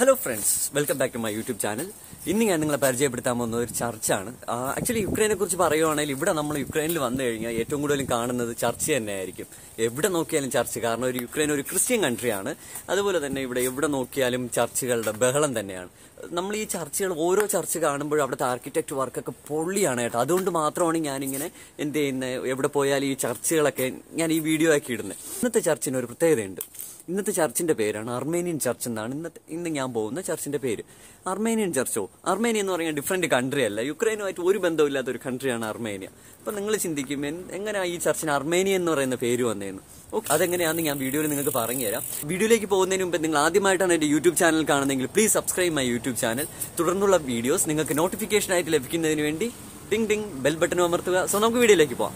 Hello friends, welcome back to my YouTube channel. Today I am going to talk about a church. Actually, Ukraine is a Ukraine. Ukraine is a Christian country. That is why Armenian church. Armenia is a different country. Ukraine is a country in Armenia. But you can see this church in Armenia. That's why I am going to show you the video. If you go to the YouTube channel, please subscribe my YouTube channel. If you have videos, you can get notification. Ding ding, bell button. So, let's go to the video.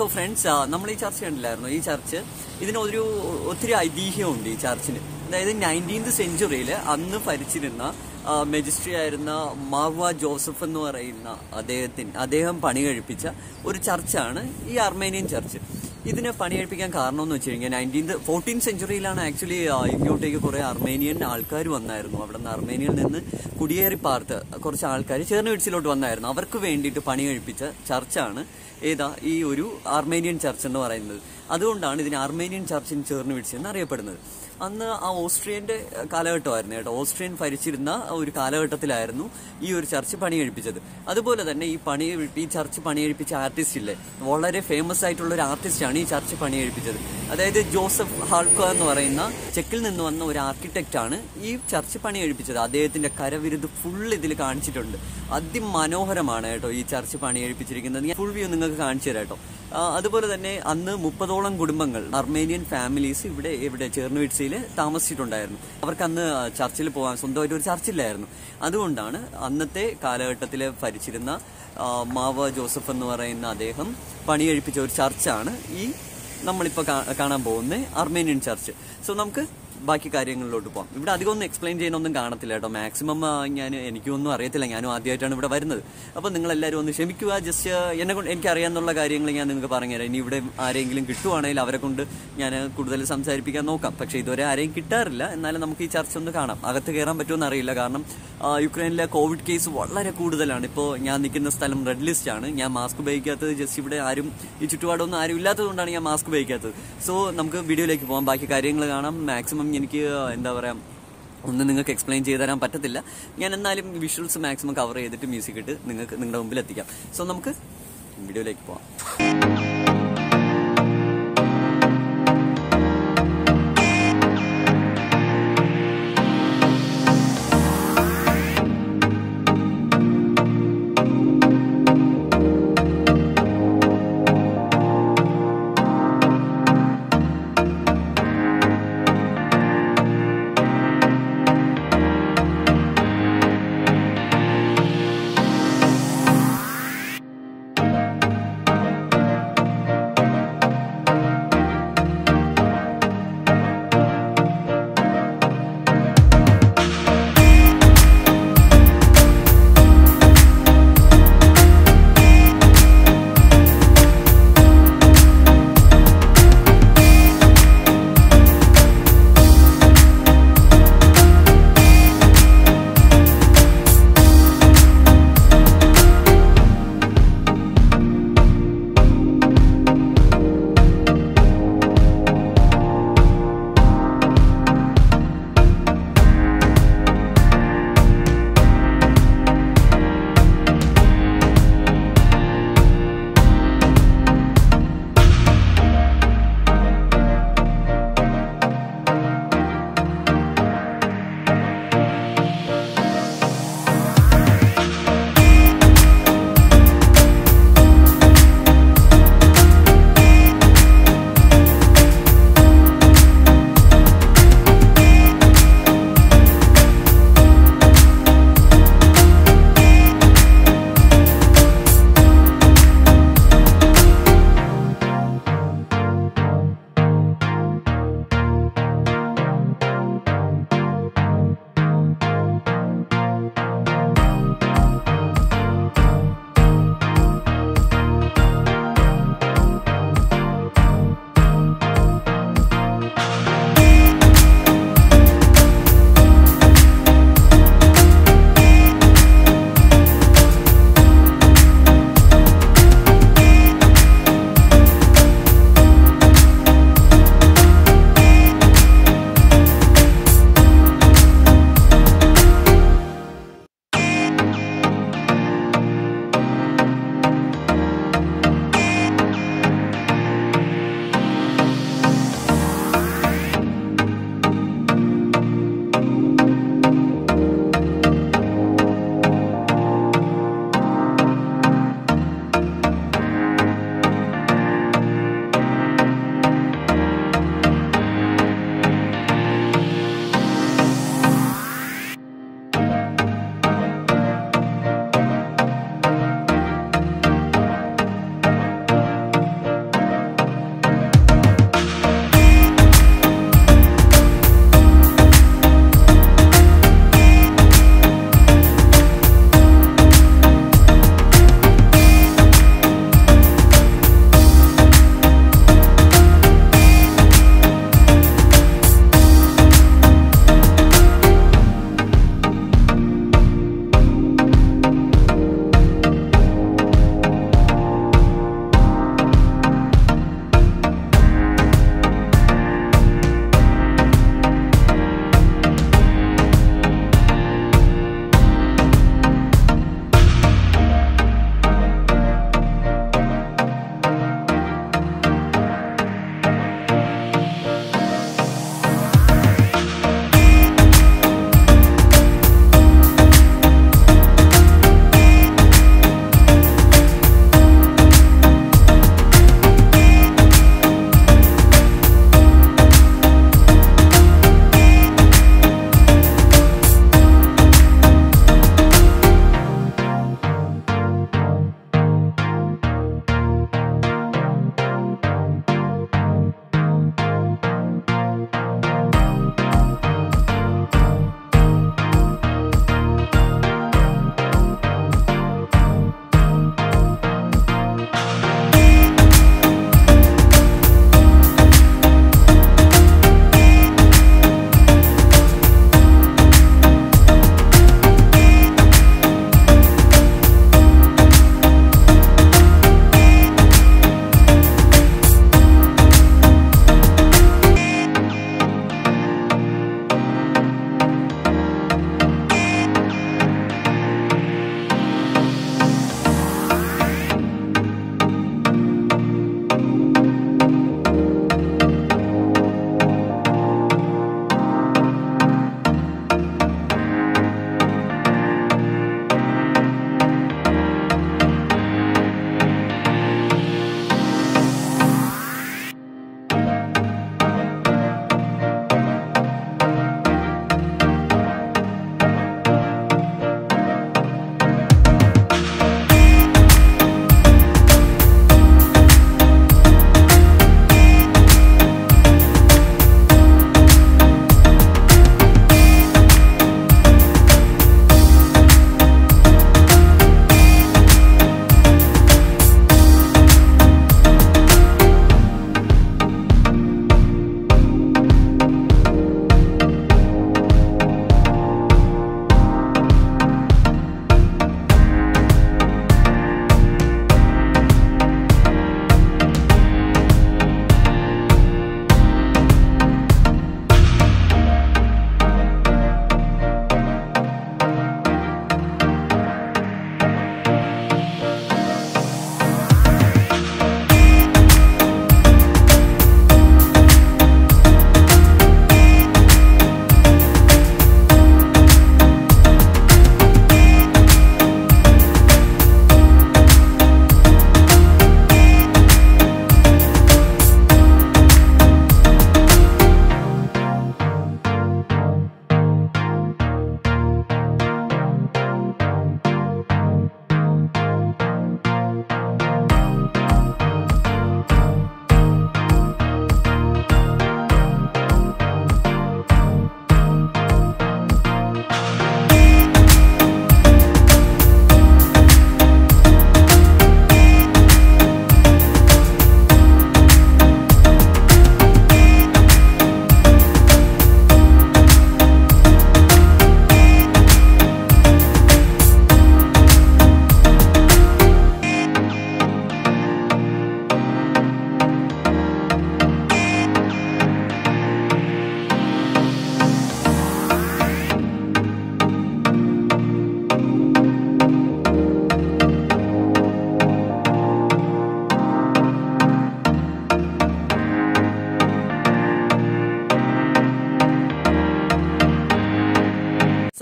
So friends, we have to learn this church. This is an idea of this church. In the 19th century, the Magistry Marwa Joseph and a church, an Armenian church. This is the 14th century, actually, if you take an Armenian alkari, Church Panirpich. That Joseph Halka Norena, Checkil and one or architect on Eve Church Panirpich, Adet in the Karavir, the full little constituent. At the Manoharamanato, each Church Panirpich, and the full view in the Kancherato. Other than a under Mupadolan Gudmangal, Armenian families, if they ever Chernivtsi, Thomas Sitondiron, our Kana Churchill Poans on the Churchill. Adundana, Anate, Kala Tatile Farichirina, Mava Joseph Norena Deham, Panirpich Churchana. Armenian church. So, we will explain the maximum. So, I explain the visuals maximum cover the music. So, let's video like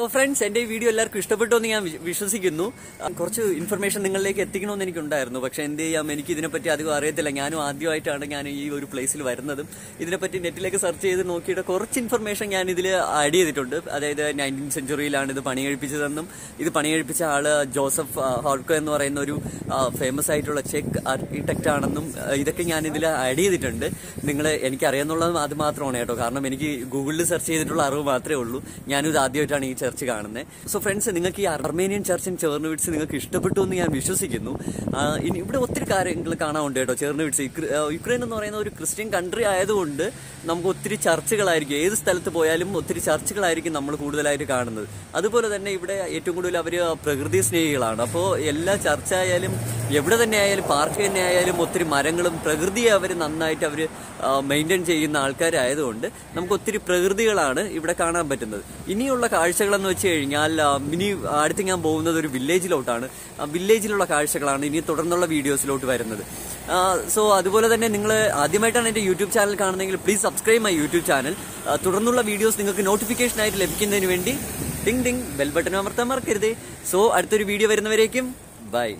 friends, I video information So, friends, you can see the Armenian church in Chernivtsi. You can see the Ukraine is a Christian country. We have many churches. We have many churches. We have many churches. That's why we have Prakriti Snehal. So, every church, every park, every marangulum, Prakriti is maintained. We have many Prakriti. I mini arting and bone of the village lotana, a village localshalan in total videos load to another. So Advola than Adimatan and YouTube channel can please subscribe my YouTube channel. Totanula videos think notification I lekin the ding ding bell button. So at the video where in the bye.